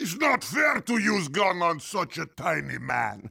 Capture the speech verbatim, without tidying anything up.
It's not fair to use gun on such a tiny man.